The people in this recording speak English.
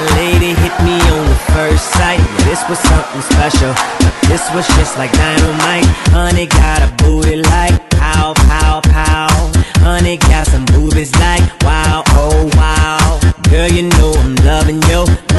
a lady hit me on the first sight. This was something special, but this was just like dynamite. Honey got a booty like pow, pow, pow. Honey got some boobies like wow, oh wow. Girl, you know I'm loving yo.